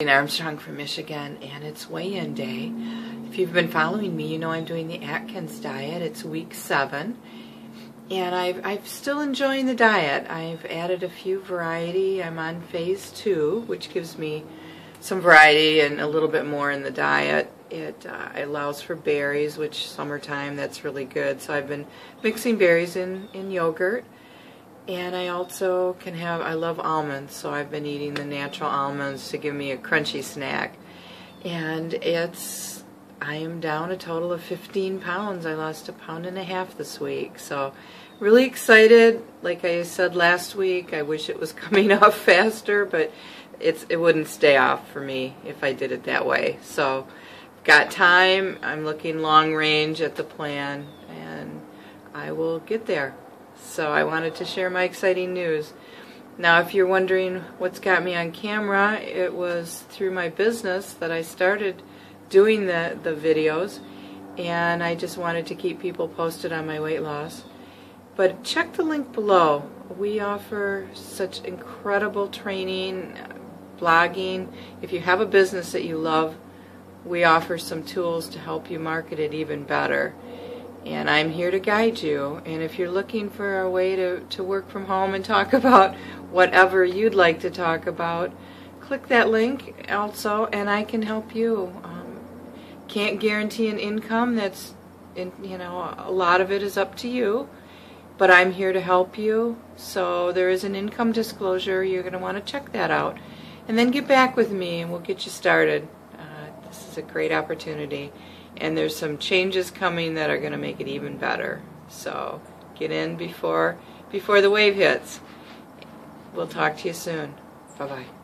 Gina Armstrong from Michigan, and it's weigh-in day. If you've been following me, you know I'm doing the Atkins diet. It's week 7, and I'm still enjoying the diet. I've added a few variety. I'm on phase 2, which gives me some variety and a little bit more in the diet. It allows for berries, which summertime that's really good. So I've been mixing berries in yogurt. And I also can have, I love almonds, so I've been eating the natural almonds to give me a crunchy snack. And I am down a total of 15 pounds. I lost 1.5 pounds this week. So really excited. Like I said last week, I wish it was coming off faster, but it wouldn't stay off for me if I did it that way. So got time. I'm looking long range at the plan, and I will get there. So I wanted to share my exciting news. Now, if you're wondering what's got me on camera, it was through my business that I started doing the videos, and I just wanted to keep people posted on my weight loss. But check the link below. We offer such incredible training, blogging. If you have a business that you love, we offer some tools to help you market it even better. And I'm here to guide you. And if you're looking for a way to work from home and talk about whatever you'd like to talk about, click that link also, and I can help you. Can't guarantee an income. That's, you know, a lot of it is up to you. But I'm here to help you. So there is an income disclosure. You're going to want to check that out. And then get back with me, and we'll get you started. This is a great opportunity. And there's some changes coming that are going to make it even better. So get in before the wave hits. We'll talk to you soon. Bye-bye.